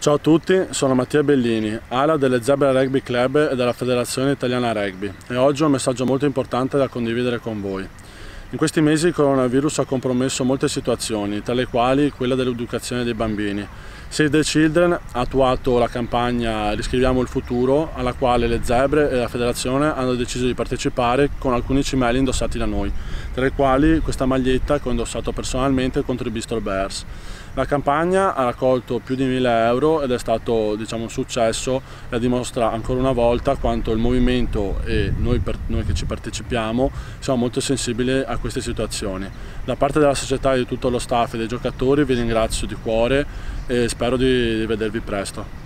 Ciao a tutti, sono Mattia Bellini, ala delle Zebre Rugby Club e della Federazione Italiana Rugby, e oggi ho un messaggio molto importante da condividere con voi. In questi mesi il coronavirus ha compromesso molte situazioni, tra le quali quella dell'educazione dei bambini. Save the Children ha attuato la campagna Riscriviamo il Futuro, alla quale le Zebre e la Federazione hanno deciso di partecipare con alcuni cimeli indossati da noi, tra i quali questa maglietta che ho indossato personalmente contro i Bistro Bears. La campagna ha raccolto più di 1000 euro ed è stato, un successo e dimostra ancora una volta quanto il movimento e noi che ci partecipiamo siamo molto sensibili a queste situazioni. Da parte della società e di tutto lo staff e dei giocatori vi ringrazio di cuore e spero di vedervi presto.